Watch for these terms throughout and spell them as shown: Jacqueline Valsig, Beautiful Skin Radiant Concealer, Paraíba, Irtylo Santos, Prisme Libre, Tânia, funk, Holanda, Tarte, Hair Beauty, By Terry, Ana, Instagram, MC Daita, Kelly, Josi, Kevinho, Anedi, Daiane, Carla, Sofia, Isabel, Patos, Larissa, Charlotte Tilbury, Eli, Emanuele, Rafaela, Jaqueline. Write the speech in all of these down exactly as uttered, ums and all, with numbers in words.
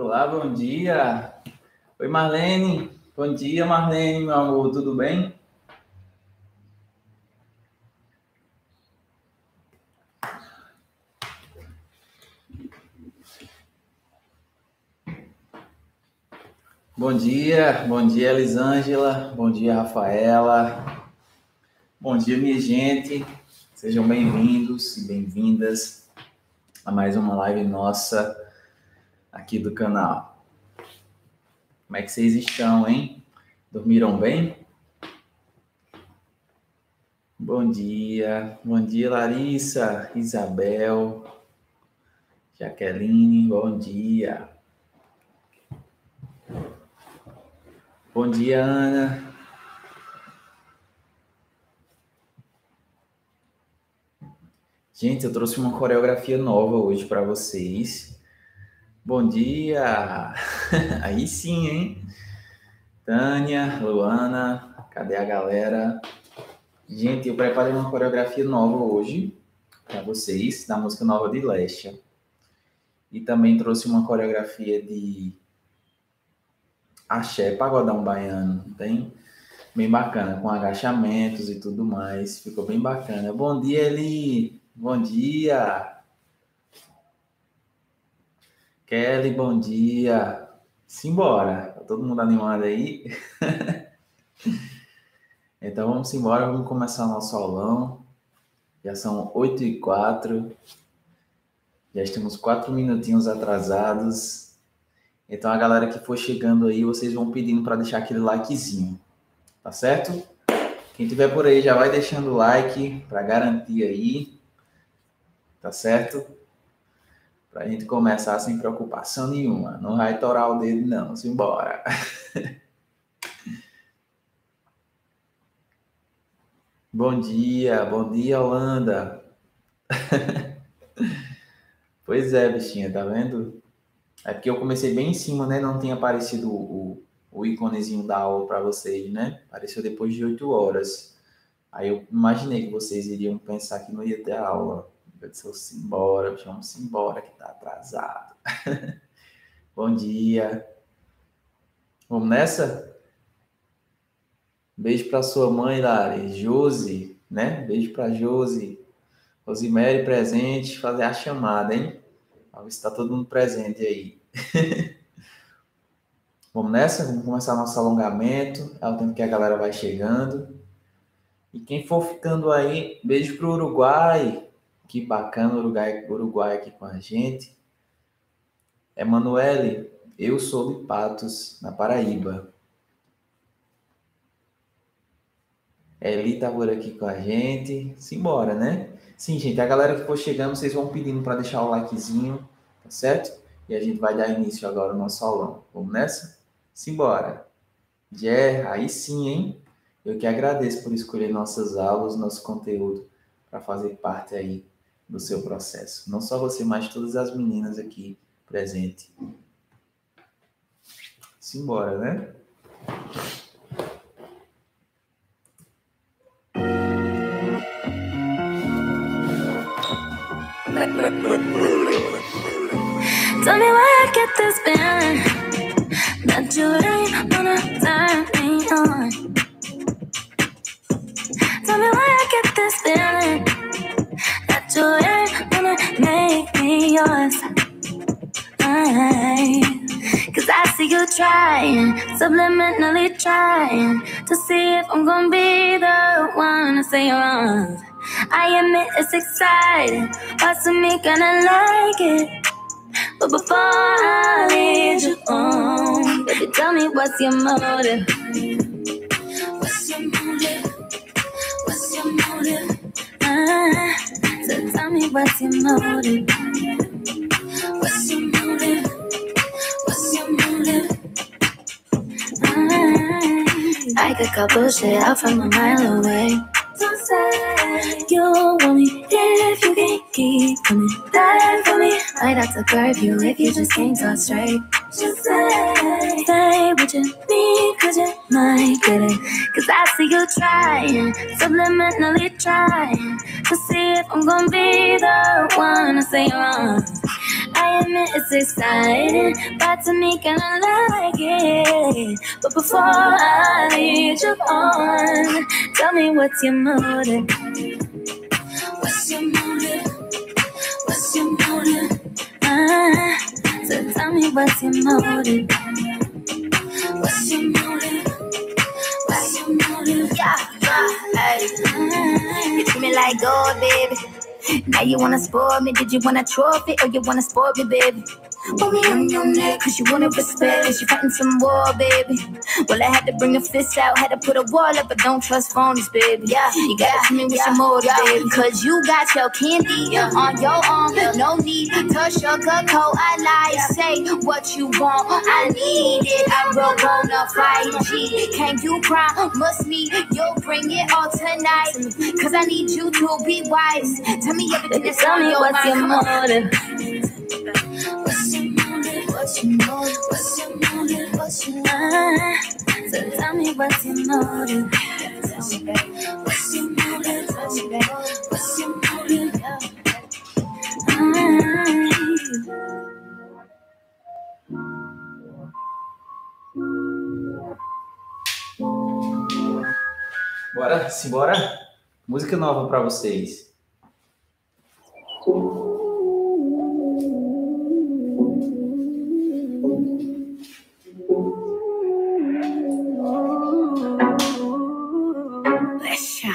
Olá, bom dia. Oi, Marlene. Bom dia, Marlene, meu amor, tudo bem? Bom dia, bom dia, Elisângela, bom dia, Rafaela, bom dia, minha gente, sejam bem-vindos e bem-vindas a mais uma live nossa aqui do canal. Como é que vocês estão, hein? Dormiram bem? Bom dia, bom dia, Larissa, Isabel, Jaqueline, bom dia. Bom dia, Ana. Gente, eu trouxe uma coreografia nova hoje para vocês. Bom dia. Aí sim, hein? Tânia, Luana, cadê a galera? Gente, eu preparei uma coreografia nova hoje para vocês, da música nova de Lecha. E também trouxe uma coreografia de axé, pagodão baiano, tem? Bem bacana, com agachamentos e tudo mais, ficou bem bacana. Bom dia, Eli! Bom dia! Kelly, bom dia! Simbora! Tá todo mundo animado aí? Então vamos embora, vamos começar o nosso aulão. Já são oito e quatro. Já estamos quatro minutinhos atrasados. Então, a galera que for chegando aí, vocês vão pedindo para deixar aquele likezinho, tá certo? Quem tiver por aí já vai deixando o like para garantir aí, tá certo? Para a gente começar sem preocupação nenhuma. Não vai torar o dedo, não. Simbora! Bom dia, bom dia, Holanda! Pois é, bichinha, tá vendo? É porque eu comecei bem em cima, né? Não tinha aparecido o, o íconezinho da aula para vocês, né? Apareceu depois de oito horas. Aí eu imaginei que vocês iriam pensar que não ia ter aula. Eu disse, simbora, vamos embora, que tá atrasado. Bom dia. Vamos nessa? Beijo para sua mãe, Lari. Josi, né? Beijo para Josi. Rosimere presente, fazer a chamada, hein? Vamos ver se está todo mundo presente aí. Vamos nessa? Vamos começar nosso alongamento. É o tempo que a galera vai chegando. E quem for ficando aí, beijo para o Uruguai. Que bacana o Uruguai, Uruguai aqui com a gente. Emanuele, eu sou de Patos, na Paraíba. Eli está por aqui com a gente. Simbora, né? Sim, gente, a galera que for chegando, vocês vão pedindo para deixar o likezinho, tá certo? E a gente vai dar início agora ao nosso aulão. Vamos nessa? Simbora! Jé, aí sim, hein? Eu que agradeço por escolher nossas aulas, nosso conteúdo, para fazer parte aí do seu processo. Não só você, mas todas as meninas aqui presentes. Simbora, né? Tell me why I get this feeling that you ain't wanna turn me on. Tell me why I get this feeling that you ain't wanna make me yours. I, Cause I see you trying, subliminally trying to see if I'm gonna be the one to say you're wrong. I admit it's exciting, parts of me kinda like it. But before I lead you on, baby, tell me what's your motive? What's your motive? What's your motive? Ah, so tell me what's your motive? What's your motive? What's your motive? Ah, I could cut bullshit out from a mile away. Don't say you want me if you can't keep coming back for me. I'd have to curve you if you just can't talk straight. Just say, say what you need, cause you might get it. Cause I see you trying, subliminally trying to see if I'm gonna be the one to say you're wrong. I exciting, it's exciting. But to me, kinda like it. But before I lead you on, tell me what's your motive? What's your motive? What's your motive? Ah, so tell me what's your motive? What's your motive? What's your motive? Yeah, yeah, hey. You treat me like gold, baby. Now you wanna spoil me, did you want a trophy or you wanna spoil me, baby? Put me on your neck cause you wanna respect, cause you fighting some war, baby. Well, I had to bring a fist out, had to put a wall up, but don't trust phonies, baby. Yeah, you gotta tell me what's your motive, baby. Cause you got your candy yeah. on your arm, yeah. no need to sugar coat. I lie, yeah. say what you want, I need it. I wrote on a five G, can you promise me you'll bring it all tonight? Cause I need you to be wise. Tell me everything that's on your mind. What's your motive? What's your motive? What's your motive? What's your motive? What's your motive? So tell me what's your motive? What's your motive? What's your motive? Bora, simbora. Música nova pra vocês. Lecha,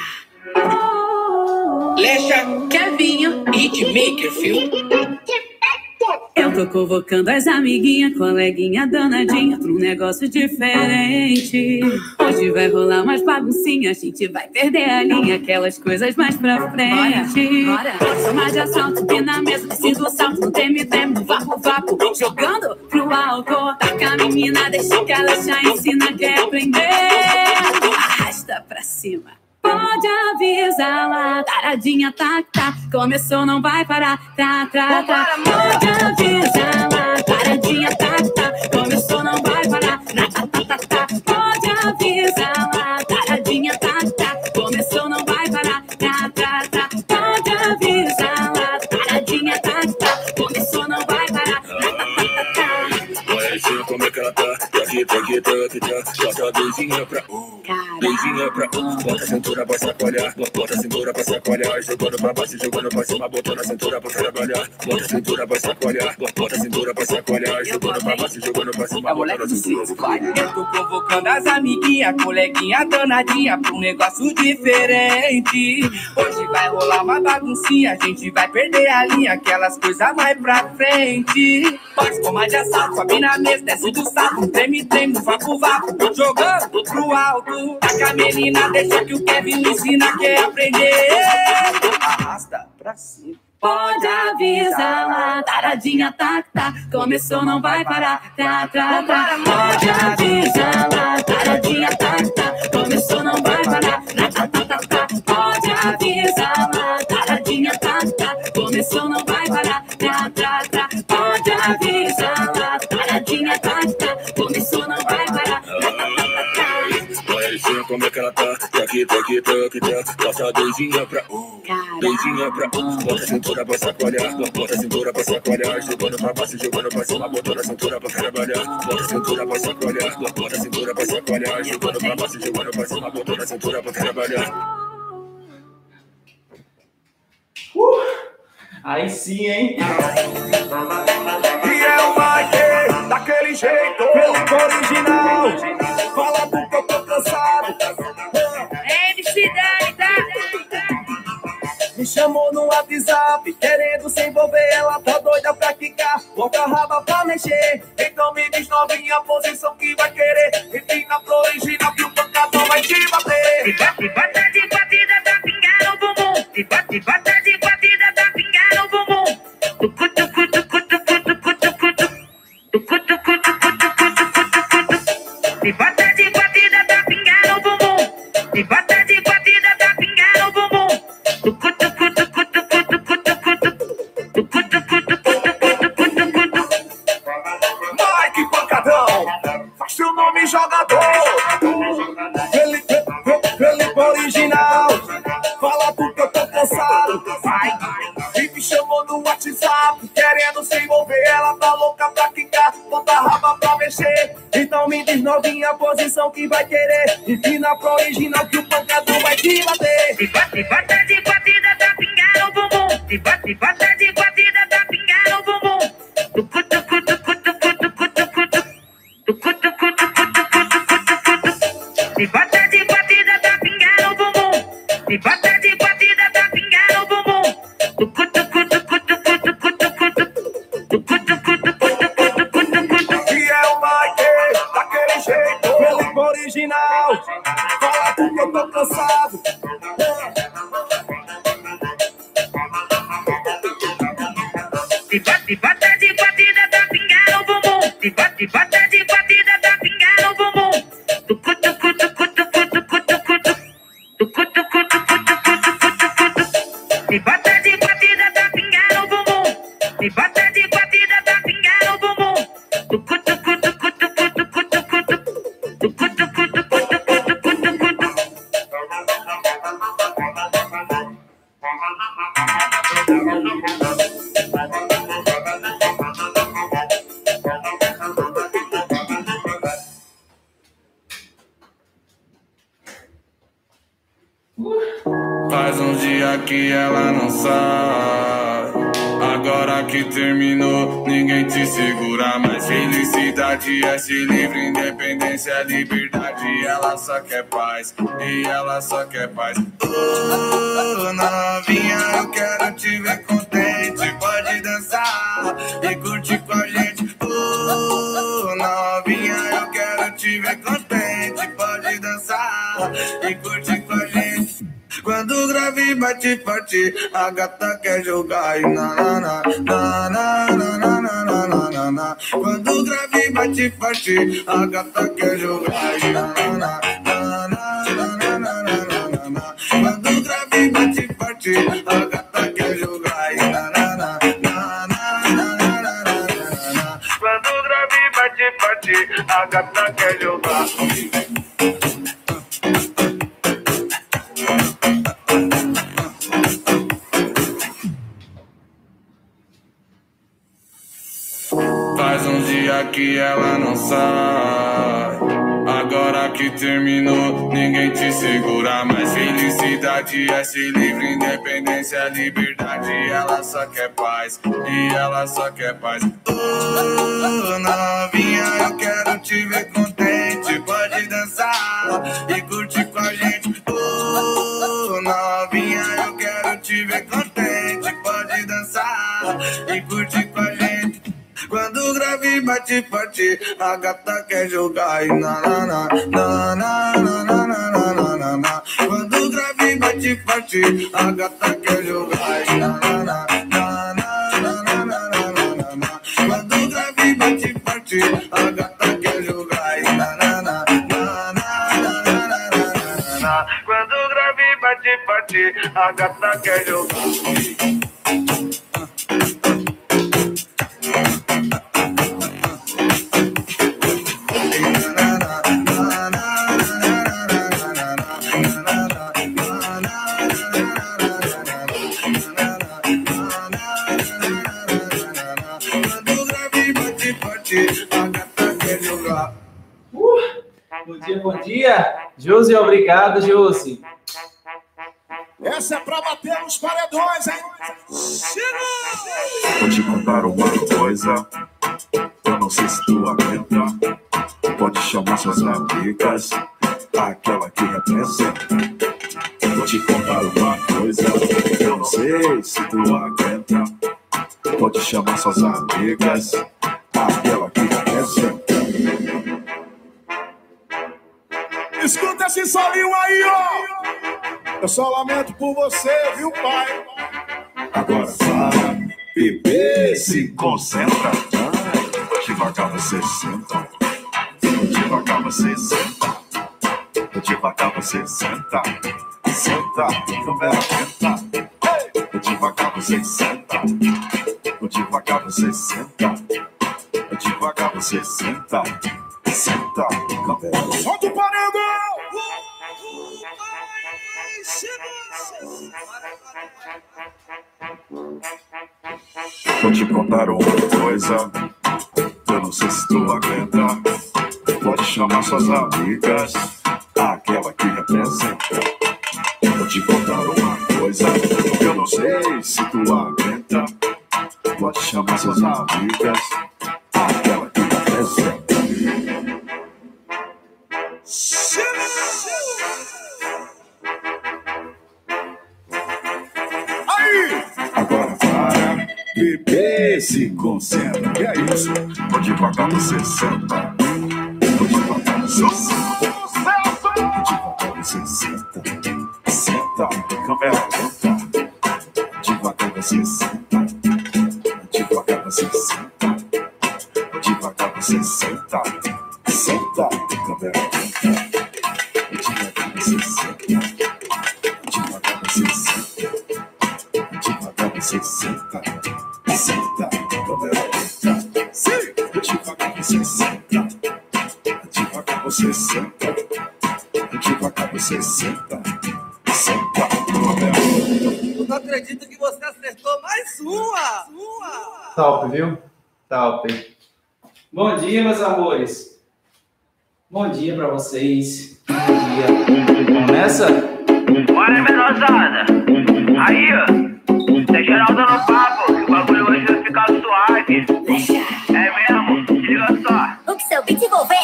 Lecha, Kevinho, it make you feel. Eu tô convocando as amiguinhas, coleguinha danadinha pra um negócio diferente. Hoje vai rolar umas baguncinhas, a gente vai perder a linha, aquelas coisas mais pra frente. Pode tomar de assalto, que na mesa preciso salto, não teme, teme, no vapo, vapo, jogando pro álcool. Taca a menina, deixa que ela já ensina, quer aprender. Arrasta pra cima. Pode avisar lá, taradinha, tá, tá. Começou, não vai parar, tá, tá, tá. Pode avisar lá, taradinha, tá, tá. Começou, não vai parar, tá, tá, tá, tá. Pode avisar lá, taradinha, tá, tá. Começou, não vai parar, tá, tá, tá. Pode avisar lá, taradinha, tá, tá. Começou, não vai parar, tá, tá, tá. Olha aí, como é que ela tá? Bota a beizinha pra um, beizinha pra um. Bota a cintura pra chacoalhar, bota a cintura pra chacoalhar. Jogando pra baixo, jogando pra cima, botando a cintura pra trabalhar. Bota a cintura pra chacoalhar, bota a cintura pra chacoalhar. Jogando pra baixo, jogando pra cima, botando a cintura pra trabalhar. Eu tô provocando as amiguinha, coleguinha danadinha pra um negócio diferente. Hoje vai rolar uma baguncinha, a gente vai perder a linha, aquelas coisas mais pra frente. Pode tomar de assalto, sobe na mesa, desce do saco, treme. Tremo, vapo, vapo, tô jogando pro alto. Taca a menina, deixa que o Kevin ensina, quer aprender. Arrasta pra cima. Pode avisar lá, taradinha, tá, tá. Começou, não vai parar, tá, tá, tá. Pode avisar lá, taradinha, tá, tá. Começou, não vai parar, tá, tá, tá, tá. Pode avisar lá, taradinha, tá, tá. Começou, não vai parar, tá, tá, tá. Pode avisar lá, taradinha, tá, tá. Começou, não vai parar. Olha como é que ela tá. Toque, toque, toque, toque. Passa a doisinha pra um, doisinha pra um. Bota a cintura pra chacoalhar, bota a cintura pra chacoalhar. Jogando pra baixo, jogando pra cima, botando a cintura pra trabalhar. Bota a cintura pra chacoalhar, bota a cintura pra chacoalhar. Jogando pra baixo, jogando pra cima, botando a cintura pra trabalhar. Uh, aí sim, hein? E é o Mike, daquele jeito, meu original. Fala porque eu tô cansado. M C Daita. Me chamou no WhatsApp, querendo se envolver. Ela tá doida pra quicar, bota a raba pra mexer. Então me diz novinha, posição que vai querer. Repina pro original que o pancadão vai te bater. E bota, e bota de batida pra pingar no bumbum. E bota, e bota de batida pra pingar no bumbum. Tucu, tucu, tucu, tucu, tucu, tucu, tucu. Tucu, tucu, tucu, tucu, tucu, tucu, tucu. E bota de batida pra pingar no bumbum. E bota de batida pra pingar no bumbum. Tucu, tucu, tucu, tucu, tucu, tucu, tucu. Tucu, tucu, tucu, tucu, tucu, tucu, tucu. Mike Pancadão, faz seu nome jogador. Ele, ele, ele original. Fala porque eu tô cansado. Vai, vai. ficar, bota a raba pra mexer. Então me diz novinha a posição que vai querer. Empina pro original que o pancadão vai te bater. Se bota, se bota de batida pra pingar o bumbum. Se bota, se bota de batida pra pingar o bumbum. Tucu, tucu, tucu, tucu, tucu, tucu, tucu. Tucu, tucu, tucu, tucu, tucu, tucu, tucu. Se bota de batida pra pingar o bumbum. Se bota de batida pra pingar o bumbum. Tucu, tucu, tucu, tucu, tucu, tucu, tucu. Tucu, tucu, tucu, tucu, tucu, tucu, tucu. E é o Mike, daquele jeito, pelo original. Fala porque eu tô cansado. Se bota, se bota de batida pra pingar o bumbum. Se bota, se bota de batida pra pingar o bumbum. Tucu, tucu, tucu, tucu, tucu, tucu, tucu. Tucu, tucu, tucu, tucu, tucu, tucu, tucu. Se bota de batida pra pingar o bumbum. Se bota de batida pra pingar o bumbum. Tucu, tucu, tucu, tucu, tucu, tucu, tucu. Tucu, tucu, tucu, tucu, tucu, tucu, tucu. Faz um dia que ela não sai. Agora que terminou, ninguém te segura mais. Felicidade é se livre, independência é liberdade. Ela só quer paz, e ela só quer paz. Ô, novinha, eu quero te ver contente. Pode dançar e curtir com a gente. Ô, novinha, eu quero te ver contente. Pode dançar e curtir com a gente. Quando o grave bate partir, a gata quer jogar e na na na na na na na na. Quando o grave bate partir, a gata quer jogar e na na na na na na. Quando o grave bate partir, a gata quer jogar e na na na na na. Quando o grave bate partir, a gata quer jogar. Faz um dia que ela não sai. Agora que terminou, ninguém te segura mais. Felicidade é se livre, independência é liberdade. Ela só quer paz, e ela só quer paz. Ô, novinha, eu quero te ver contente. Pode dançar e curtir com a gente. Ô, novinha, eu quero te ver contente. Pode dançar e curtir com a gente. Quando o grave bate forte, a gata quer jogar e na na na na na na na na. Quando o grave bate forte, a gata quer jogar e na na na na na na na. Quando o grave bate forte, a gata quer jogar e na na na na na na. Quando o grave bate forte, a gata quer jogar. Bom dia, bom dia. Josi, obrigado, Josi. Essa é pra bater nos paredões, hein? Chega! Vou te contar uma coisa, eu não sei se tu aguenta. Pode chamar suas amigas, aquela que representa. Vou te contar uma coisa, eu não sei se tu aguenta. Pode chamar suas amigas, aquela que representa. Escuta esse solinho aí, ó. Eu só lamento por você, viu, pai? Agora para, bebê, se concentra. Ai, devagar você senta. Devagar você senta. Devagar você senta. Senta, câmera lenta. Devagar você senta. Devagar você senta. Devagar você senta. Senta, câmera lenta. Solta o paredão! Vou te contar uma coisa, eu não sei se tu aguenta. Pode chamar suas amigas, aquela que representa. Vou te contar uma coisa, eu não sei se tu aguenta. Pode chamar suas amigas, aquela que representa. Aí! Agora para, bebê, se concentra. E é isso, vou devagar no sessenta. Vou devagar no sessenta. Você senta, senta, câmera lenta. Devagar você senta, devagar você senta, devagar você senta, senta, câmera lenta. Devagar você senta, devagar você senta, devagar você senta, senta, câmera lenta. Devagar você senta, devagar você senta. Devagar você senta, senta, câmera. Eu não acredito que você acertou mais uma! Sua. Top, viu? Top. Bom dia, meus amores. Bom dia pra vocês. Bom dia. Começa? Bora, menosada. Aí, ó. Tem geral dando papo. O bagulho hoje vai ficar suave. É mesmo? Se liga só. O que seu pitbull vem?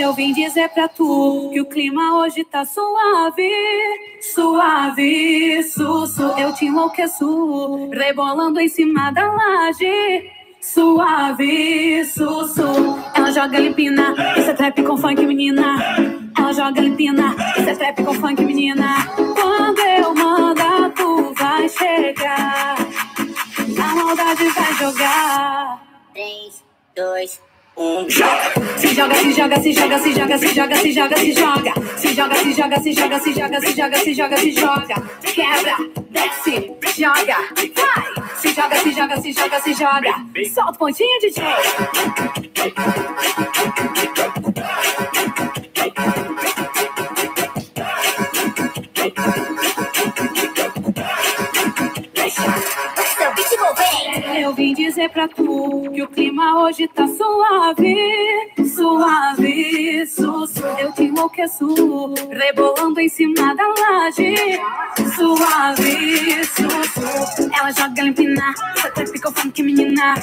Eu vim dizer pra tu que o clima hoje tá suave, suave, susso. Eu te enlouqueço, rebolando em cima da laje. Suave, susso. Ela joga lipina, isso é trap com funk, menina. Ela joga lipina, isso é trap com funk, menina. Quando eu mandar, tu vai chegar. A maldade vai jogar. três, dois, um, joga! Se joga, se joga, se joga, se joga, se joga, se joga, se joga. Se joga, se joga, se joga, se joga, se joga, se joga, se joga. Quebra, desce, joga. Vai! Se joga, se joga, se joga, se joga. Solta o pontinho, D J. Eu vim dizer pra tu que o clima hoje tá suave, suave, susso. Eu te enlouqueço, rebolando em cima da laje. Suave, susso. Ela joga limpina, isso é trap com funk, menina.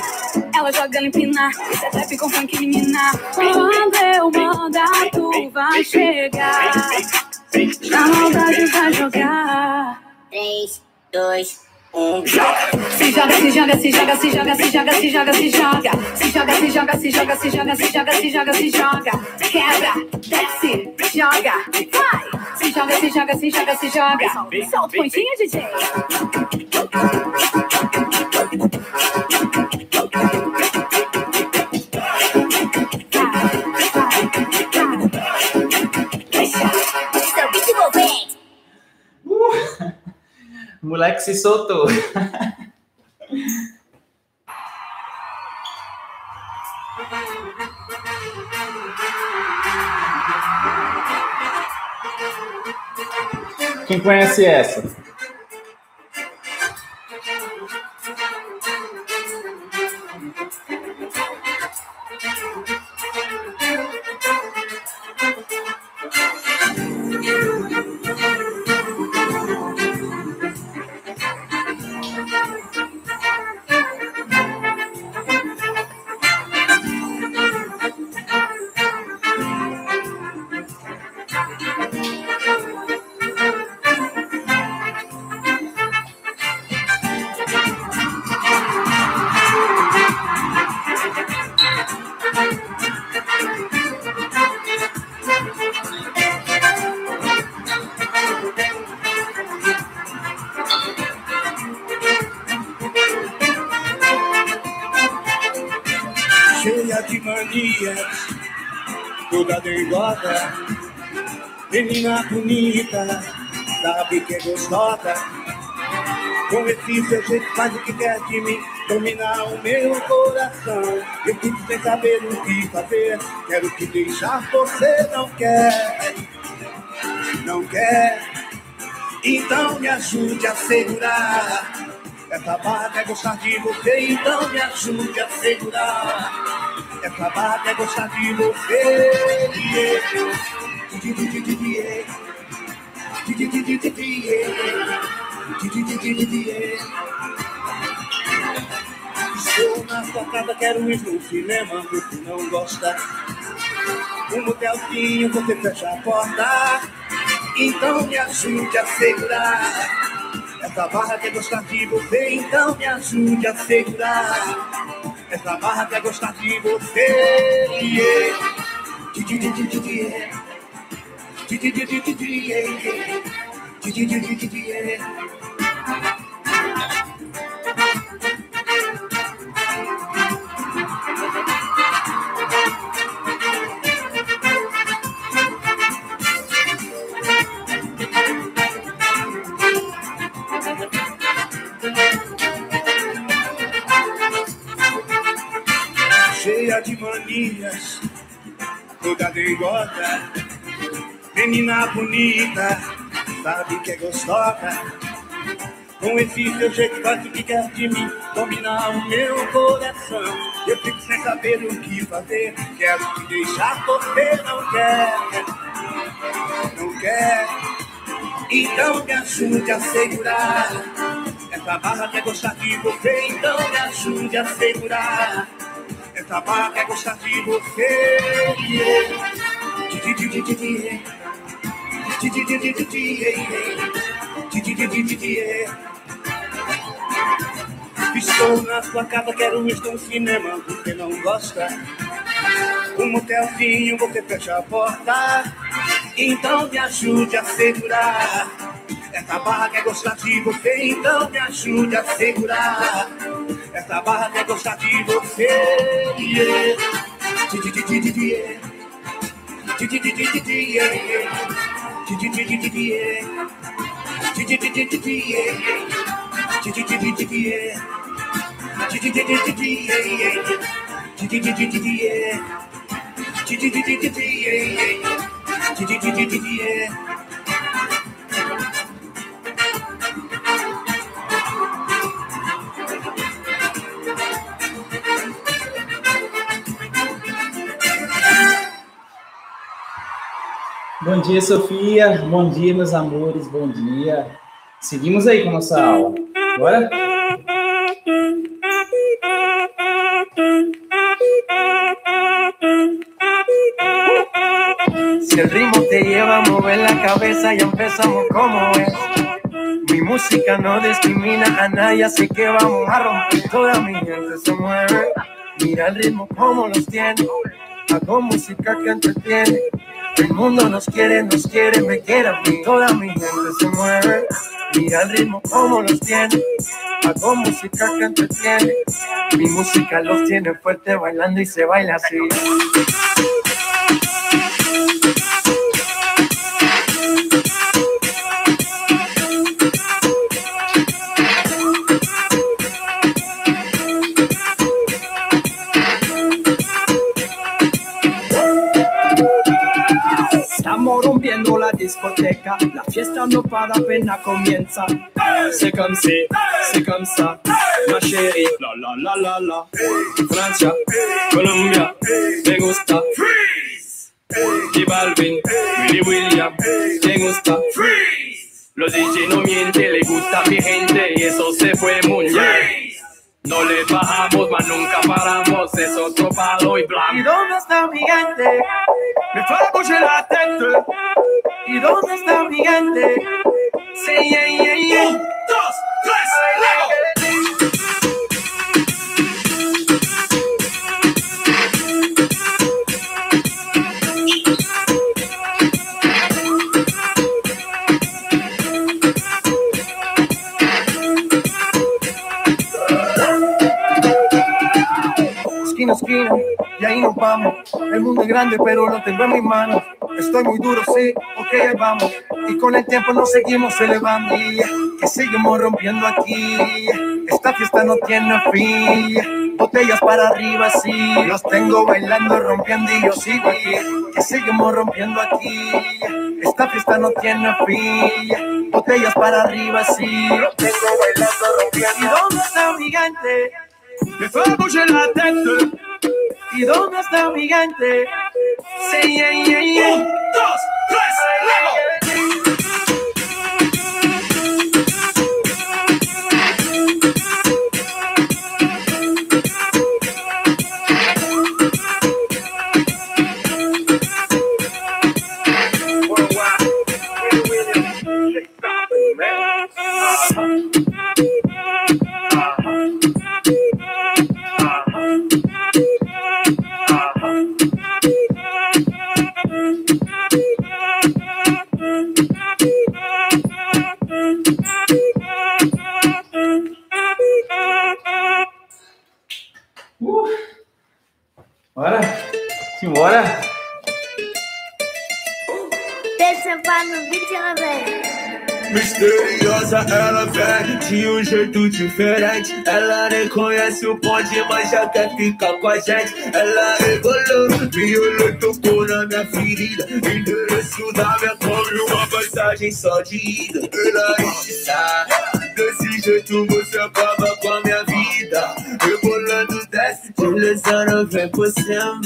Ela joga limpina, isso é trap com funk, menina. Quando eu mandar, tu vai chegar. Na maldade vai jogar. três, dois, um, joga! Se joga, se joga, se joga, se joga, se joga, se joga, se joga. Se joga, se joga, se joga, se joga, se joga, se joga, se joga. Quebra, desce, joga. Vai! Se joga, se joga, se joga, se joga. Solta o pontinho, D J. O moleque se soltou. Quem conhece essa? Menina bonita, sabe que é gostosa. Com esse seu jeito faz o que quer de mim, dominar o meu coração. Eu fico sem saber o que fazer, quero te deixar, você não quer. Não quer? Então me ajude a segurar. Essa barra é gostar de você, então me ajude a segurar. É trabalho, é gostar de você. Estou na tocada, quero ir no cinema, porque não gosta. Um motelzinho, você fecha a porta. Então me ajude a segurar. Essa barra quer gostar de você, então me ajude a segurar. Essa barra quer gostar de você. Cheia de manias, toda deigota, menina bonita, sabe que é gostosa. Com esse seu jeito faz o que quer de mim, dominar o meu coração. Eu fico sem saber o que fazer, quero te deixar, você não quer, não quer. Então me ajude a segurar. Essa barra quer gostar de você, então me ajude a segurar. Essa barra quer gostar de você. Estou na sua casa, quero ir no cinema, você não gosta. Um motelzinho, você fecha a porta. Então me ajude a segurar. Essa barra quer gostar de você, então me ajude a segurar. Essa barra quer gostar de você. Bom dia, Sofia. Bom dia, meus amores. Bom dia. Seguimos aí com a nossa aula. Bora? Si el ritmo te lleva a mover la cabeza, ya empezamos como es. Mi música no discrimina a nadie, así que vamos a romper. Toda mi gente se mueve. Mira el ritmo como los tiene. Hago música que entretiene. El mundo nos quiere, nos quiere, me quiere a mí. Toda mi gente se mueve. Mira el ritmo como los tiene. Hago música que entretiene. Mi música los tiene fuerte bailando y se baila así. Rompiendo la discoteca, la fiesta no para apenas comienza. Hey, c'est comme si, hey, c'est comme ça, hey, ma chérie. La la la la la. Hey, Francia, hey, Colombia, hey, me gusta. Freeze. Hey, De Balvin, hey, William, hey, me gusta. Freeze. Los D J no mienten, le gusta a mi gente y eso se fue muy bien. No le bajamos, mas nunca paramos, es otro palo y blanco. ¿Y dónde está mi gente? Me falco en la teta. ¿Y dónde está mi gente? Sí, yeah, yeah, yeah. Un, dos, tres, luego. Esquina, y ahí nos vamos. El mundo es grande, pero lo tengo en mis manos. Estoy muy duro, sí, ok, vamos. Y con el tiempo nos seguimos elevando. Que seguimos rompiendo aquí. Esta fiesta no tiene fin. Botellas para arriba, sí. Los tengo bailando, rompiendo y yo sigo. Que seguimos rompiendo aquí. Esta fiesta no tiene fin. Botellas para arriba, sí. Los tengo bailando, rompiendo. ¿Y dónde está mi gigante? Me fue a coger la tête. ¿Y dónde está el gigante? Sí, yeah, yeah, yeah. Un, dos, tres, luego. Bora? Simbora? Deixa pra no vídeo, ela vem. Misteriosa, ela vem de um jeito diferente. Ela nem conhece o bonde, mas já quer ficar com a gente. Ela rebolou, violou, tocou na minha ferida. Endereço da minha pobre, uma passagem só de ida. Ela está, desse jeito você acaba com a minha vida. Rebolando, desce. Lesão vem por cima,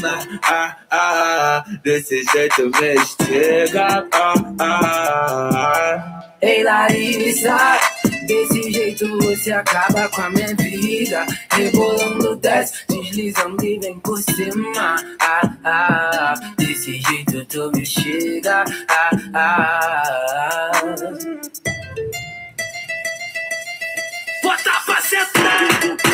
ah, ah, ah, desse jeito me chega, ah, ah, ah. Ei, Larissa, desse jeito você acaba com a minha vida. Rebolando, desce, deslizando e vem por cima, ah, ah, ah, desse jeito tu me chega, ah, ah, ah. Bota pra sentar!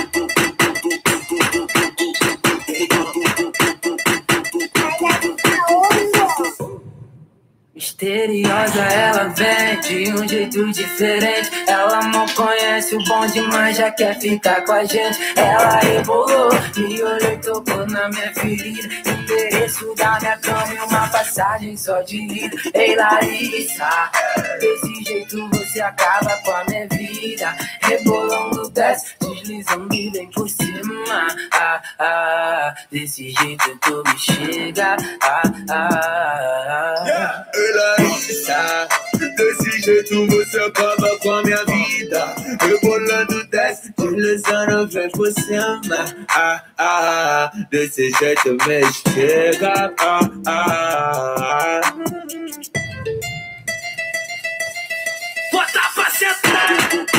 Misteriosa, ela vem de um jeito diferente. Ela não conhece o bonde, mas já quer ficar com a gente. Ela rebolou e olhou e tocou na minha ferida. Endereço da minha cama e uma passagem só de ida. Ei, Larissa, desse jeito você acaba com a minha vida. Rebolando, desce, deslizando e vem por cima, ah, ah, desse jeito tu me chega, ah, ah, ah. Yeah. Desse jeito você acaba com a minha vida. Rebolando, desce, deslizando, vem por cima, ah, ah, ah, desse jeito me chega, ah, ah, ah. Bota pra sentar!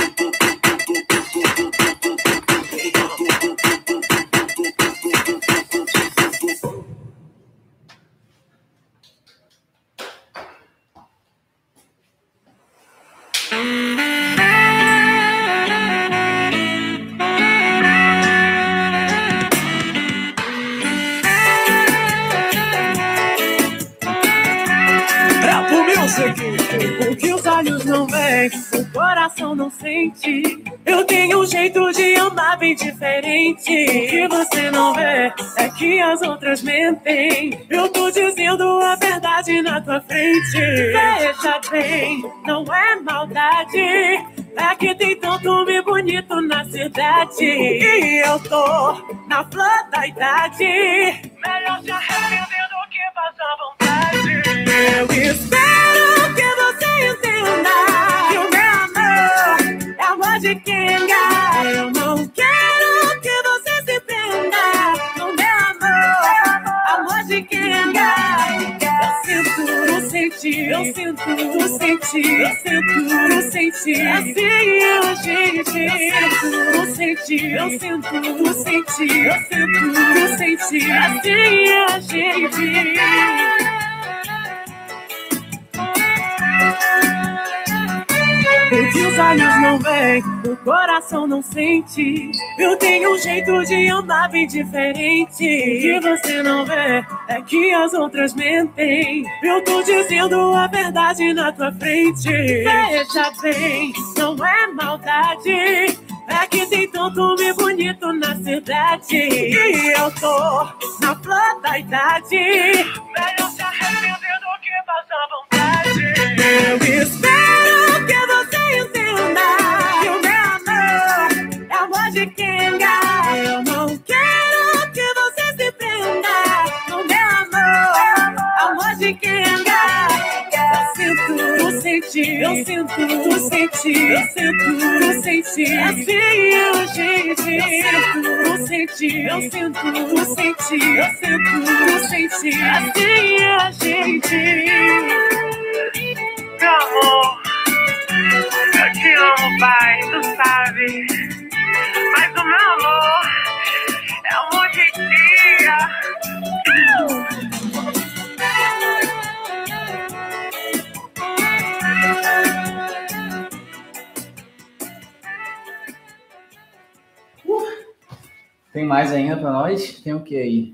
Porque os olhos não veem, o coração não sente. Eu tenho um jeito de amar bem diferente. O que você não vê é que as outras mentem. Eu tô dizendo a verdade na tua frente. Veja bem, não é maldade. É que tem tanto homem bonito na cidade. E eu tô na flor da idade. Melhor se arrepender do que passar vontade. Eu espero que você entenda que o meu amor é amor de quenga. Eu não quero que você se prenda no meu amor, amor de quenga. Eu senti, eu sinto, eu senti, eu sinto, eu senti, assim eu gente. Eu senti, eu sinto, eu senti, eu sinto, eu senti, assim eu gente. Porque os olhos não veem, o coração não sente. Eu tenho um jeito de andar bem diferente. O que você não vê é que as outras mentem. Eu tô dizendo a verdade na tua frente. Veja bem, não é maldade. É que tem tanto homem bonito na cidade. E eu tô na flor da idade. Melhor se arrepender do que passar vontade. Eu espero que você que o meu amor é amor de quenga. Eu não quero que você se prenda no meu amor, amor de quenga. sinto, tu senti, eu sinto, tu senti, eu sinto, tu senti, assim hoje eu sinto, tu senti, eu sinto, tu senti, eu sinto, tu senti, assim hoje. Meu amor, eu te amo, pai, tu sabe, mas o meu amor é um monte de dia. Tem mais ainda pra nós? Tem o que aí?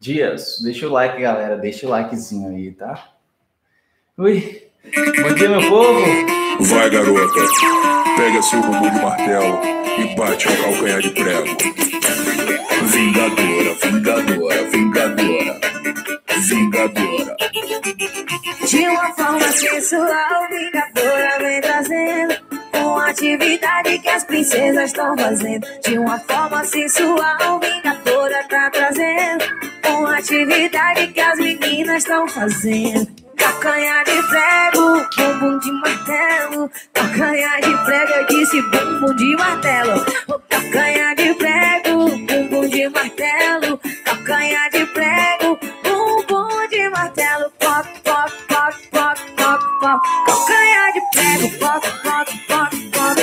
Dias, deixa o like, galera. Deixa o likezinho aí, tá? Ui! Bom dia, meu povo! Vai, garota! Pega seu rumo de martelo e bate o calcanhar de prego. Vingadora, vingadora, vingadora, vingadora. De uma forma sensual, vingadora vem trazendo uma atividade que as princesas estão fazendo. De uma forma sensual, vingadora tá trazendo uma atividade que as meninas estão fazendo. Calcanhar de prego, bumbum de martelo. Calcanhar de prego, eu disse bumbum de martelo. Calcanhar de prego, bumbum de martelo. Calcanhar de prego, bumbum de martelo. Pop, pop, pop, pop, pop, pop. Calcanhar de prego, pop, pop, pop, pop,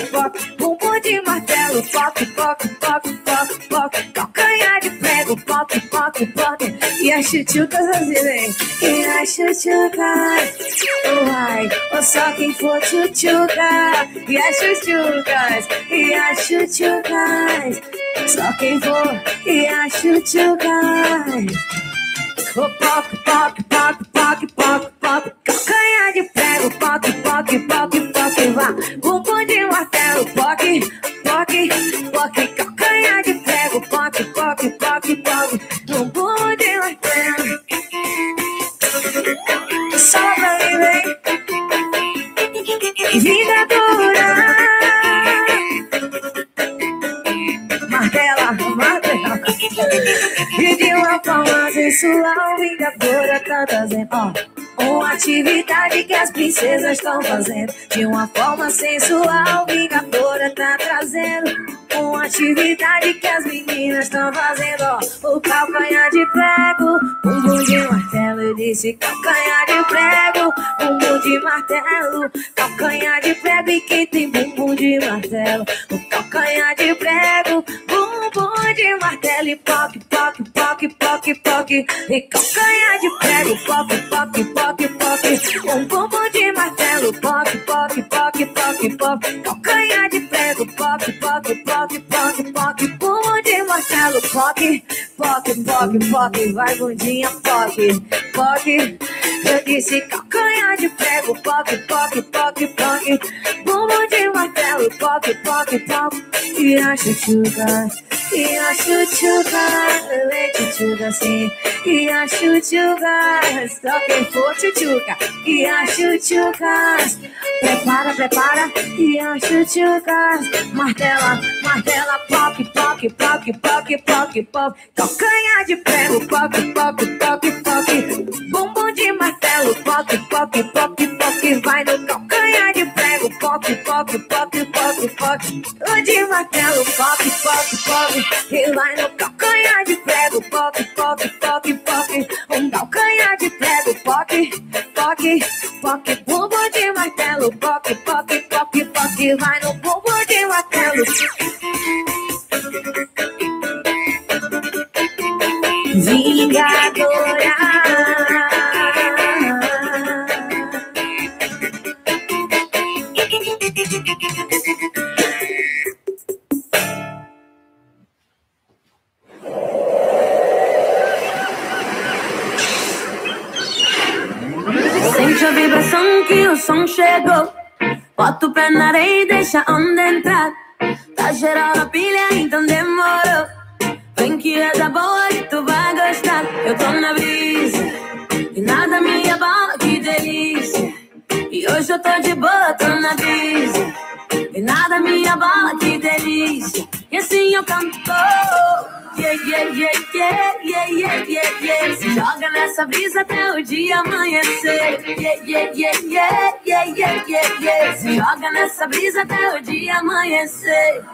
pop. Bumbum de martelo, pop, pop, pop, pop, pop. Calcanhar de prego, pop, pop, pop. E as chuchucas assim, e as chuchucas, uai, ou só quem for chuchuca. E as chuchucas, e as chuchucas, só quem for, e as chuchucas. O pop, pop, pop, pop, pop, pop. Calcanhar de prego, pop, pop, pop, pop, vá. Bumbum de martelo, pop, pop, pop. Calcanhar de prego, pop, pop, pop, pop. Bumbum de martelo. Sobra e vem. Vida dura. Martela, martela. E de uma forma sensual, vingadora tá trazendo, ó, uma atividade que as princesas estão fazendo. De uma forma sensual, vingadora tá trazendo uma atividade que as meninas estão fazendo, ó. O calcanhar de prego, bumbum de martelo. Eu disse calcanhar de prego, bumbum de martelo. Calcanhar de prego e quem tem bumbum de martelo. O calcanhar de prego, bumbum de martelo. E pop, pop, pop, pop, pop. E calcanhar de prego, pop, pop, pop, pop, pop, um bumbum de martelo, pop, pop, pop, pop, pop, calcanhar de prego, pop, pop, pop, pop, pop, bumbum de martelo, pop, pop, pop, pop, vai bundinha, pop, pop, eu disse calcanhar de prego, pop, pop, pop, pop, bumbum de martelo, pop, pop, pop, e a chuchuca, e a chuchuca, leite chuchuca, sim, e a chuchuca, só quem for chuchuca, e as chuchucas, prepara, prepara, e as chuchucas, martela, martela, pop, pop, pop, pop, pop, pop, calcanhar de prego, pop, pop, pop, pop, bumbum de martelo, pop, pop, pop, pop, vai no calcanhar de prego, pop, pop, pop, pop, pop, o de martelo, pop, pop, pop, e vai no calcanhar de prego, pop, pop, pop, pop, um calcanhar de prego, pop, toque, toque, bumbum de martelo, toque, toque, toque, toque, vai no bumbum de martelo. Vingadora, que o som chegou, bota o pé na areia e deixa a onda entrar. Tá geral na pilha, então demorou. Vem que é da boa e tu vai gostar. Eu tô na brisa e nada me abala, que delícia. E hoje eu tô de boa, tô na brisa e nada me abala, que delícia. E assim eu canto, yeah. yeah, yeah, yeah, yeah, yeah, yeah, yeah. Se joga nessa brisa até o dia amanhecer. Yeah, yeah, yeah, yeah, yeah, yeah, yeah, yeah. Se joga nessa brisa até o dia amanhecer.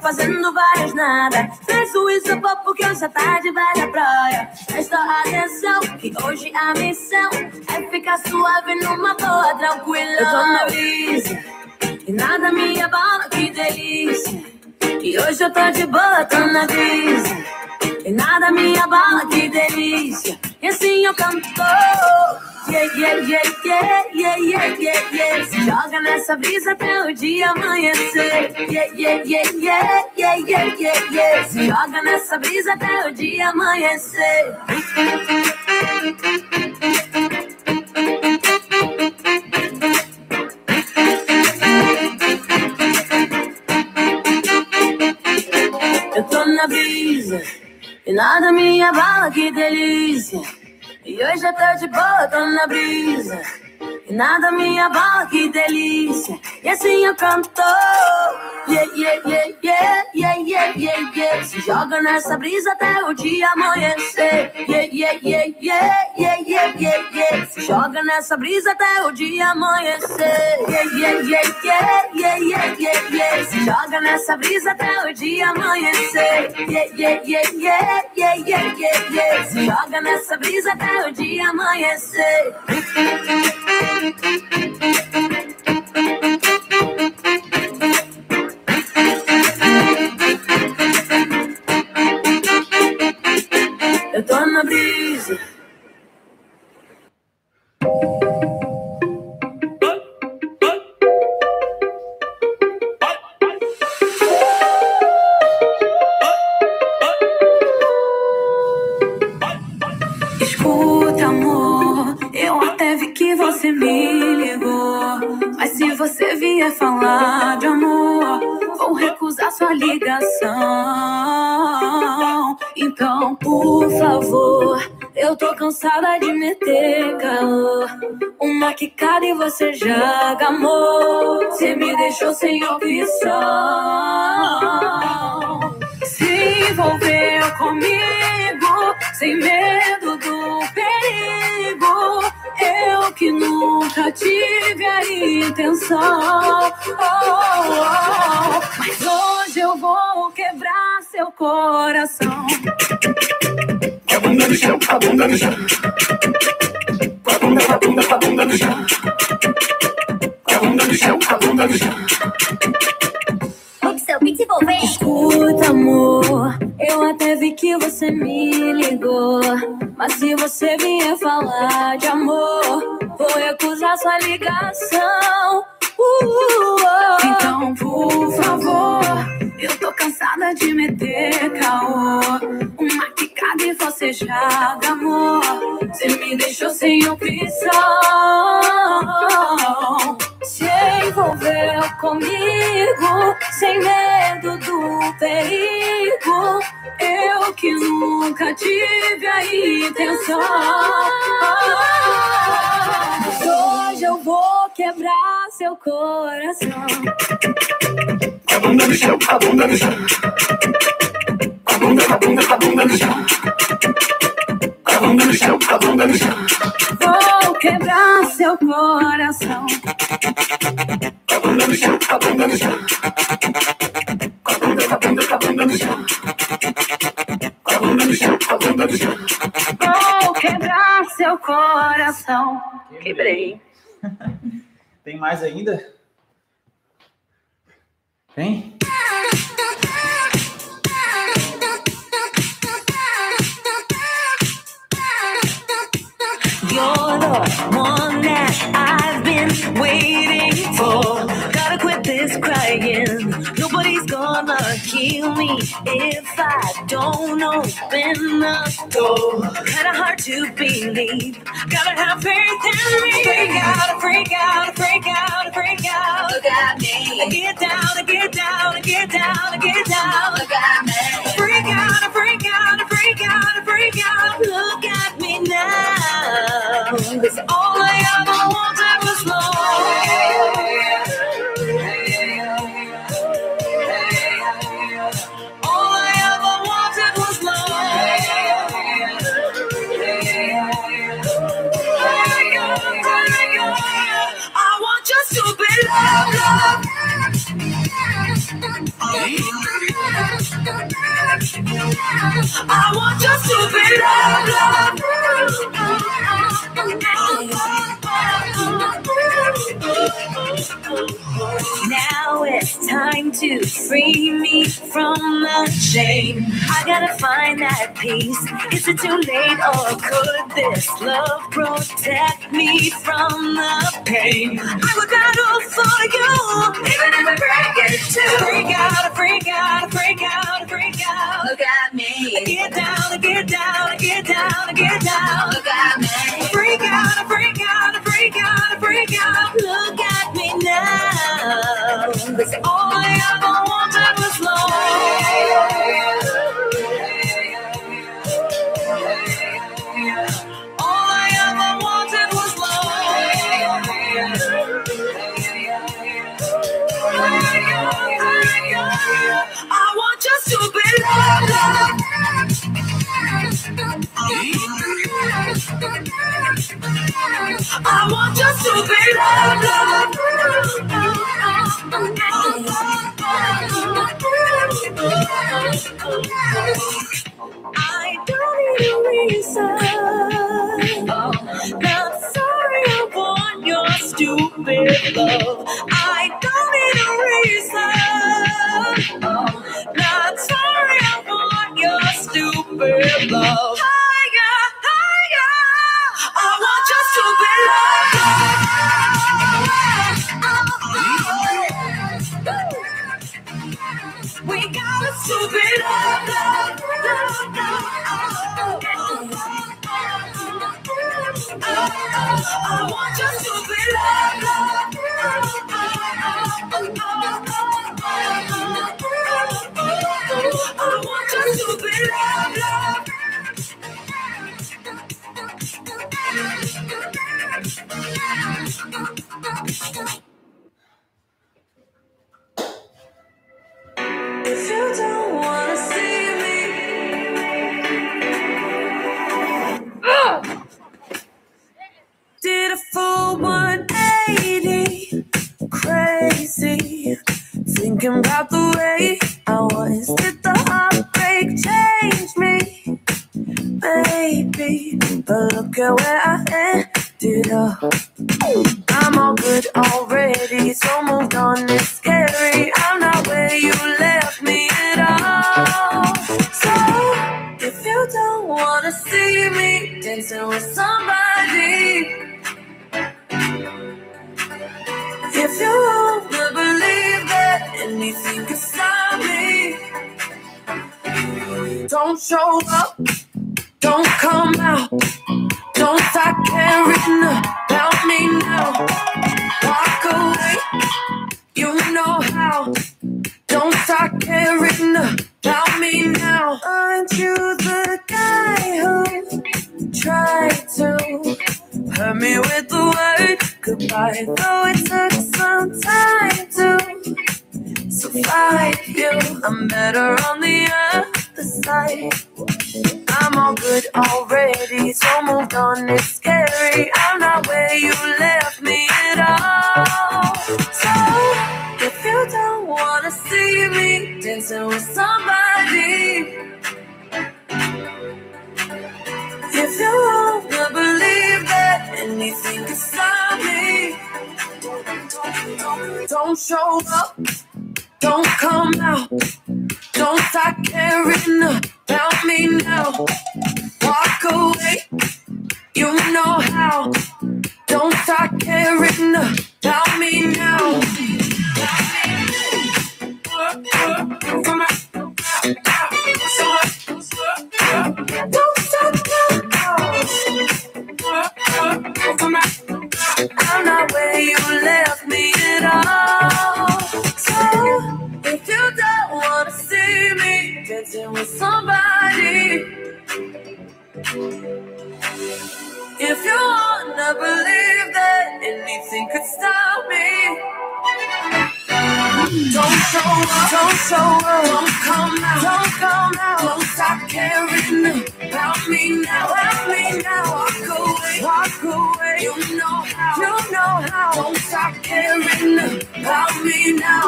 Fazendo várias nada, fez o isopor porque hoje a tarde vai à praia. Presta atenção que hoje a missão é ficar suave numa boa, tranquila. Eu tô na brisa e nada me abala, que delícia. E hoje eu tô de boa, tô na brisa e nada me abala, que delícia. E assim eu canto. Yeah, yeah, yeah, yeah, yeah, yeah, yeah, yeah. Se joga nessa brisa até o dia amanhecer. Yeah, yeah, yeah, yeah, yeah, yeah, yeah, yeah. Se joga nessa brisa até o dia amanhecer. Eu tô na brisa e nada me abala, que delícia. E hoje eu tô de boa, tô na brisa e nada me abala, que delícia. E assim eu canto. Yeah, yeah, yeah, yeah, yeah, yeah, yeah, yeah. Se joga nessa brisa até o dia amanhecer. Yeah, yeah, yeah, yeah, yeah, yeah, yeah, yeah. Se joga nessa brisa até o dia amanhecer. Yeah, yeah, yeah, yeah, yeah, yeah, yeah, yeah. Se joga nessa brisa até o dia amanhecer. Yeah, yeah, yeah, yeah, yeah, yeah, yeah, yeah. Se joga nessa brisa até o dia amanhecer. Eu tô na brisa. Escuta, amor, eu até vi que você me ligou, mas se você vier falar de amor, vou recusar sua ligação. Então, por favor, eu tô cansada de meter calor. Uma quicada e você joga amor. Você me deixou sem opção. Se envolveu comigo, sem medo do perigo. Eu que nunca tive a intenção, oh, oh, oh. Mas hoje eu vou quebrar seu coração. Com a bunda no chão, com a bunda no chão. Com a bunda, com a bunda, com a bunda no chão. Com a bunda no chão, com a bunda no chão. Escuta, amor, eu até vi que você me ligou, mas se você vier falar de amor, vou recusar sua ligação. uh, uh, oh. Então, por favor, eu tô cansada de meter caô. Uma quicada e você joga amor. Você me deixou sem opção. Se envolveu comigo, sem medo do perigo. Eu que nunca tive a intenção. Mas hoje eu vou quebrar seu coração. Com a bunda no chão, com a bunda no chão. Com a bunda, com a bunda, com a bunda no chão. Com a bunda no chão, com a bunda no chão. Vou quebrar seu coração. Com a bunda no chão, com a bunda no chão. Com a bunda, com a bunda, com a bunda no chão. Com a bunda no chão, com a bunda no chão. Vou quebrar seu coração. Quebrei. Tem mais ainda? Tem? You're the one that I've been waiting for. Gotta quit this crying. Nobody's gonna heal me if I don't open the door. Kinda hard to believe. Gotta have faith in me. Freak out, freak out, freak out, freak out. Look at me. I get down, I get down, I get down, I get down. Look at me. Freak out, freak out, freak out, freak out. Look. I want you to be loved. Now it's time to free me from the shame. I gotta find that peace. Is it too late, or could this love protect me from the pain? I would battle for you, even if I break it too. Freak out, freak out, freak out, freak out. Look at me. I get down, I get down, I get down, I get down. Look at me. I freak out, I freak out, I freak out, I freak out. Look at me now. Cause all I ever wanted was love. All I ever wanted was love. I want just to be loved. I want you to be loved, loved. I don't need a reason. Not sorry about your stupid love. I don't need a reason. Not sorry about your stupid love. I want you to be loved, loved. I want you to be loved, loved. If you don't wanna see me, ah! Did a full one eighty, crazy, thinking about the way I was. Did the heartbreak change me? Maybe, but look at where I ended up. I'm all good already, so moved on, it's scary. I'm not where you left me at all. So, if you don't wanna see me dancing with somebody, if you won't believe that anything can stop me, don't show up, don't come out, don't start caring about me now. Walk away, you know how. Don't start caring about me now. Aren't you the guy who tried to hurt me with the word goodbye? Though it took some time to survive you, I'm better on the other side. I'm all good already, so moved on, it's scary. I'm not where you left me at all. So, if you don't wanna see me dancing with somebody, if you won't believe that anything can stop me, don't show up, don't come out, don't start caring about me now. Walk away, you know how. Don't start caring about me now. Come out, don't start caring. I'm not where you left me at all. So, if you don't want to see me dancing with somebody, if you want to believe that anything could stop me, don't show up, don't show up, don't come out, don't come out, don't stop caring about me now, about me now. Walk away, walk away, you know how, you know how. Don't stop caring about me now.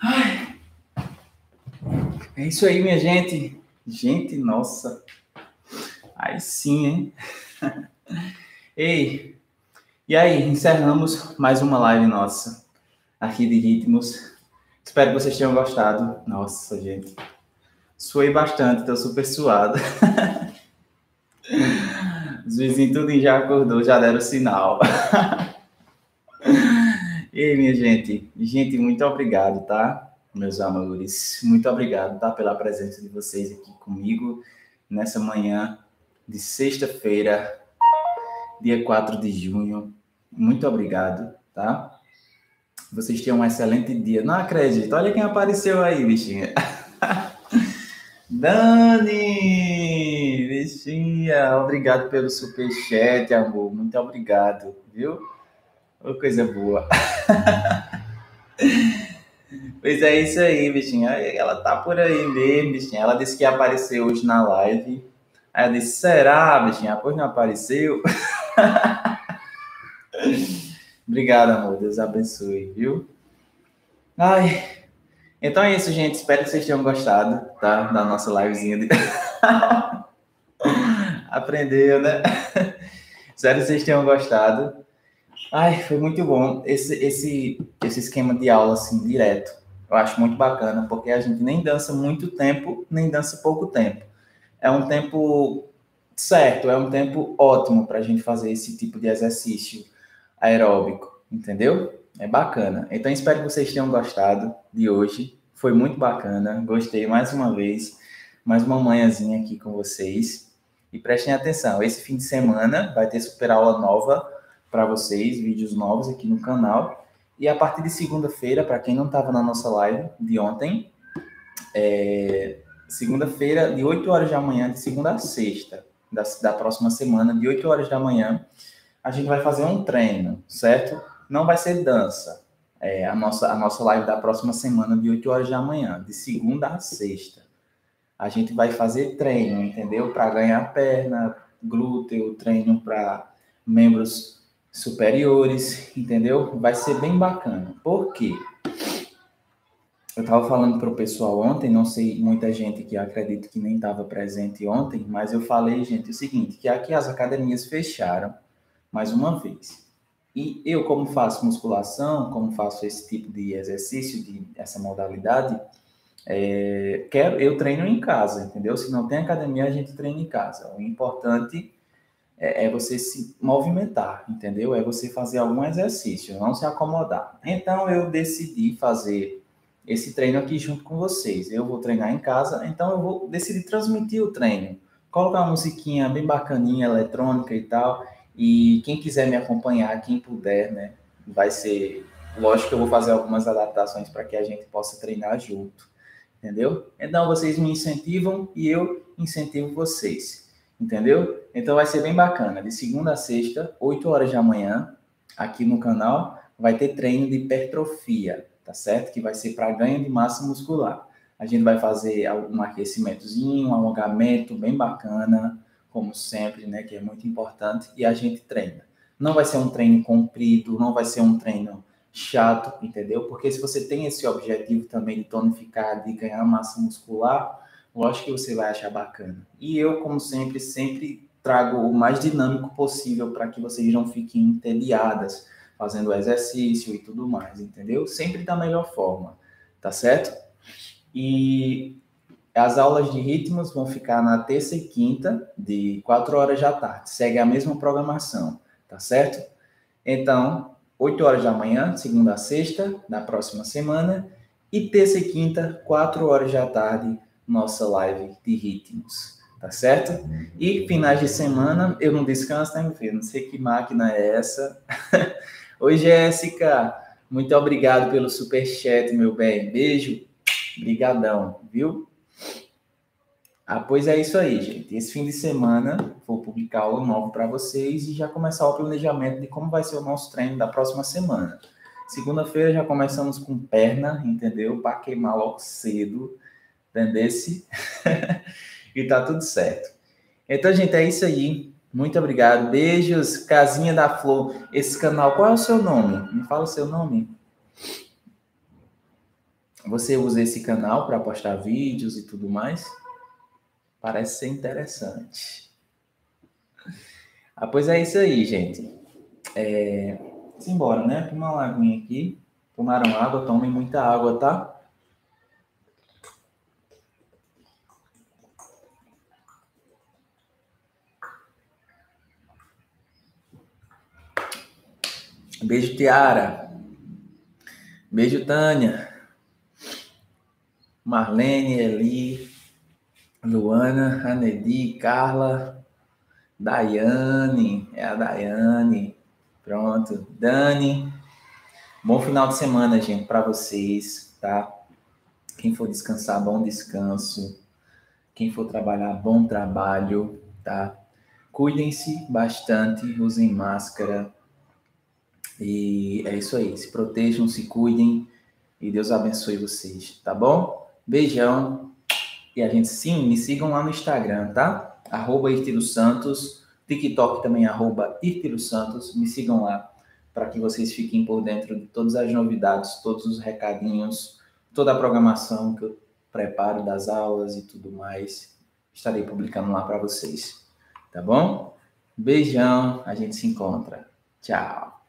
Ai. É isso aí, minha gente. Gente, nossa. Aí sim, hein? Ei, e aí, encerramos mais uma live nossa aqui de ritmos. Espero que vocês tenham gostado. Nossa, gente. Suei bastante, tô super suado. Os vizinhos tudo já acordou, já deram o sinal. Ei, minha gente. Gente, muito obrigado, tá? Meus amores, muito obrigado, tá? Pela presença de vocês aqui comigo nessa manhã de sexta-feira, dia quatro de junho. Muito obrigado, tá? Vocês tenham um excelente dia. Não acredito, olha quem apareceu aí, bichinha. Dani, bichinha, obrigado pelo superchat, amor. Muito obrigado, viu? Ô, coisa boa. Pois é, isso aí, bichinha. Ela tá por aí mesmo, bichinha. Ela disse que ia aparecer hoje na live. Aí eu disse, será, bichinha? Pois não apareceu. Obrigado, amor. Deus abençoe, viu? Ai... Então é isso, gente. Espero que vocês tenham gostado, tá? Da nossa livezinha. De... Aprendeu, né? Espero que vocês tenham gostado. Ai, foi muito bom esse, esse, esse esquema de aula, assim, direto. Eu acho muito bacana, porque a gente nem dança muito tempo, nem dança pouco tempo. É um tempo certo, é um tempo ótimo para a gente fazer esse tipo de exercício aeróbico, entendeu? É bacana. Então, espero que vocês tenham gostado de hoje. Foi muito bacana. Gostei mais uma vez. Mais uma manhãzinha aqui com vocês. E prestem atenção. Esse fim de semana vai ter super aula nova para vocês. Vídeos novos aqui no canal. E a partir de segunda-feira, para quem não estava na nossa live de ontem, é... segunda-feira, de oito horas da manhã, de segunda a sexta, da, da próxima semana, de oito horas da manhã, a gente vai fazer um treino, certo? Não vai ser dança. É, a, nossa, a nossa live da próxima semana, de oito horas da manhã, de segunda a sexta. A gente vai fazer treino, entendeu? Para ganhar perna, glúteo, treino para membros superiores, entendeu? Vai ser bem bacana. Por quê? Eu estava falando para o pessoal ontem, não sei, muita gente que eu acredito que nem estava presente ontem, mas eu falei, gente, o seguinte, que aqui as academias fecharam, mais uma vez. E eu, como faço musculação, como faço esse tipo de exercício, de essa modalidade, é, quero, eu treino em casa, entendeu? Se não tem academia, a gente treina em casa. O importante é, é você se movimentar, entendeu? É você fazer algum exercício, não se acomodar. Então, eu decidi fazer esse treino aqui junto com vocês. Eu vou treinar em casa, então eu vou decidir transmitir o treino. Colocar uma musiquinha bem bacaninha, eletrônica e tal... E quem quiser me acompanhar, quem puder, né, vai ser... Lógico que eu vou fazer algumas adaptações para que a gente possa treinar junto, entendeu? Então, vocês me incentivam e eu incentivo vocês, entendeu? Então, vai ser bem bacana. De segunda a sexta, oito horas da manhã, aqui no canal, vai ter treino de hipertrofia, tá certo? Que vai ser para ganho de massa muscular. A gente vai fazer um aquecimentozinho, um alongamento bem bacana... como sempre, né, que é muito importante, e a gente treina. Não vai ser um treino comprido, não vai ser um treino chato, entendeu? Porque se você tem esse objetivo também de tonificar, de ganhar massa muscular, lógico que você vai achar bacana. E eu, como sempre, sempre trago o mais dinâmico possível para que vocês não fiquem entediadas fazendo exercício e tudo mais, entendeu? Sempre da melhor forma, tá certo? E... as aulas de ritmos vão ficar na terça e quinta, de quatro horas da tarde. Segue a mesma programação, tá certo? Então, oito horas da manhã, segunda a sexta, da próxima semana. E terça e quinta, quatro horas da tarde, nossa live de ritmos, tá certo? E finais de semana, eu não descanso, né, meu filho? Não sei que máquina é essa. Oi, Jéssica. Muito obrigado pelo superchat, meu bem. Beijo. Brigadão, viu? Ah, pois é isso aí, gente. Esse fim de semana vou publicar aula nova para vocês e já começar o planejamento de como vai ser o nosso treino da próxima semana. Segunda-feira já começamos com perna, entendeu? Para queimar logo cedo, entendesse? E tá tudo certo. Então, gente, é isso aí. Muito obrigado. Beijos, Casinha da Flor. Esse canal, qual é o seu nome? Me fala o seu nome. Você usa esse canal para postar vídeos e tudo mais? Parece ser interessante. Ah, pois é isso aí, gente. É... Simbora, né? Toma uma laguinha aqui. Tomaram água, tomem muita água, tá? Beijo, Tiara. Beijo, Tânia. Marlene, Eli, Luana, Anedi, Carla, Daiane. É a Daiane. Pronto. Dani. Bom final de semana, gente, para vocês, tá? Quem for descansar, bom descanso. Quem for trabalhar, bom trabalho, tá? Cuidem-se bastante, usem máscara. E é isso aí, se protejam, se cuidem e Deus abençoe vocês, tá bom? Beijão e a gente, sim, me sigam lá no Instagram, tá? Arroba Irtylo Santos, TikTok também, arroba Irtylo Santos, me sigam lá para que vocês fiquem por dentro de todas as novidades, todos os recadinhos, toda a programação que eu preparo das aulas e tudo mais, estarei publicando lá para vocês, tá bom? Beijão, a gente se encontra, tchau!